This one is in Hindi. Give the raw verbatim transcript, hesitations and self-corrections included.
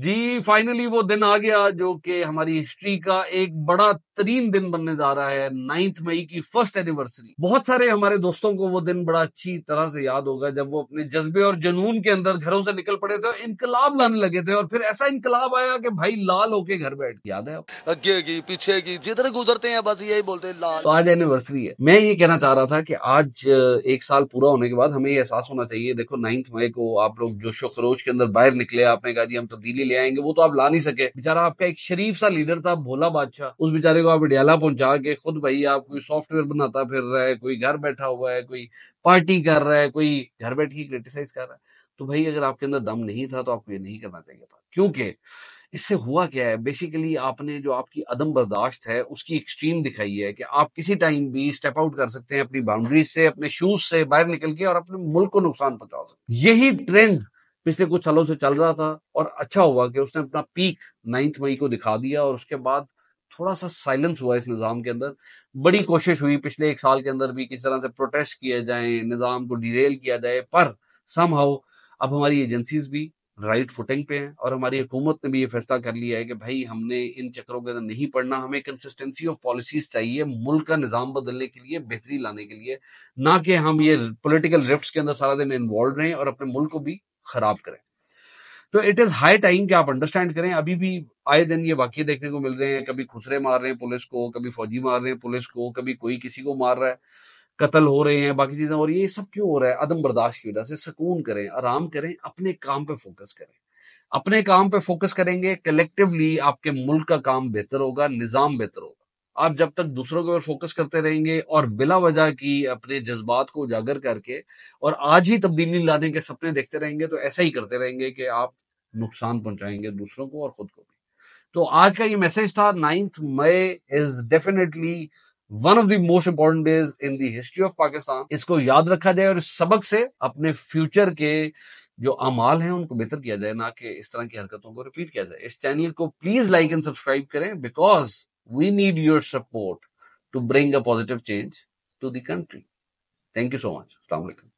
जी फाइनली वो दिन आ गया जो कि हमारी हिस्ट्री का एक बड़ा तरीन दिन बनने जा रहा है। नाइन्थ मई की फर्स्ट एनिवर्सरी। बहुत सारे हमारे दोस्तों को वो दिन बड़ा अच्छी तरह से याद होगा जब वो अपने जज्बे और जुनून के अंदर घरों से निकल पड़े थे और इनकलाब लाने लगे थे, और फिर ऐसा इनकलाब आया कि भाई लाल होके घर बैठ के, याद है आगे की पीछे की जिधर गुजरते हैं बस यही बोलते हैं लाल। तो आज एनिवर्सरी है। मैं ये कहना चाह रहा था कि आज एक साल पूरा होने के बाद हमें ये एहसास होना चाहिए, देखो नाइन्थ मई को आप लोग जोशो खरोश के अंदर बाहर निकले, आपने कहा जी हम तब्दीली ले आएंगे, वो तो आप ला नहीं सके। बेचारा आपका एक शरीफ सा लीडर था भोला बादशाह, उस बेचारे को आप इडियाला पहुंचा के खुद भाई आप कोई सॉफ्टवेयर बनाता फिर रहा है, कोई घर बैठा हुआ है, कोई पार्टी कर रहा है, कोई घर बैठ के क्रिटिसाइज कर रहा है। तो भाई अगर आपके अंदर दम नहीं था तो आपको ये नहीं करना चाहिए था, क्योंकि इससे हुआ क्या है, बेसिकली आपने जो आपकी अदम बर्दाश्त है उसकी एक्सट्रीम दिखाई है कि आप किसी टाइम भी स्टेप आउट कर सकते हैं अपनी बाउंड्रीज से, अपने शूज से बाहर निकल के और अपने मुल्क को नुकसान पहुंचा सकते। यही ट्रेंड पिछले कुछ सालों से चल रहा था और अच्छा हुआ कि उसने अपना पीक नाइन्थ मई को दिखा दिया और उसके बाद थोड़ा सा साइलेंस हुआ इस निज़ाम के अंदर। बड़ी कोशिश हुई पिछले एक साल के अंदर भी किस तरह से प्रोटेस्ट किए जाए, निज़ाम को डिरेल किया जाए, पर समहाउ अब हमारी एजेंसीज भी राइट फुटिंग पे हैं और हमारी हुकूमत ने भी ये फैसला कर लिया है कि भाई हमने इन चक्करों के अंदर नहीं पड़ना, हमें कंसिस्टेंसी ऑफ पॉलिसीज चाहिए मुल्क का निज़ाम बदलने के लिए, बेहतरी लाने के लिए, ना कि हम ये पोलिटिकल रिफ्ट्स के अंदर सारा दिन इन्वॉल्व रहें और अपने मुल्क को भी खराब करें। तो इट इज हाई टाइम कि आप अंडरस्टैंड करें। अभी भी आए दिन ये वाकये देखने को मिल रहे हैं, कभी खुसरे मार रहे हैं पुलिस को, कभी फौजी मार रहे हैं पुलिस को, कभी कोई किसी को मार रहा है, कत्ल हो रहे हैं, बाकी चीजें। और ये सब क्यों हो रहा है? अदम बर्दाश्त की वजह से। सुकून करें, आराम करें, अपने काम पे फोकस करें। अपने काम पे फोकस करेंगे कलेक्टिवली आपके मुल्क का काम बेहतर होगा, निज़ाम बेहतर होगा। आप जब तक दूसरों के ऊपर फोकस करते रहेंगे और बिला वजह की अपने जज्बात को उजागर करके और आज ही तब्दीली लाने के सपने देखते रहेंगे तो ऐसा ही करते रहेंगे कि आप नुकसान पहुंचाएंगे दूसरों को और खुद को भी। तो आज का ये मैसेज था, ninth May is definitely one of the most important days in the history of Pakistan. इसको याद रखा जाए और इस सबक से अपने फ्यूचर के जो अमाल हैं उनको बेहतर किया जाए, ना कि इस तरह की हरकतों को रिपीट किया जाए। इस चैनल को प्लीज लाइक एंड सब्सक्राइब करें, because we need your support to bring a positive change to the country. Thank you so much. Assalamu alaikum.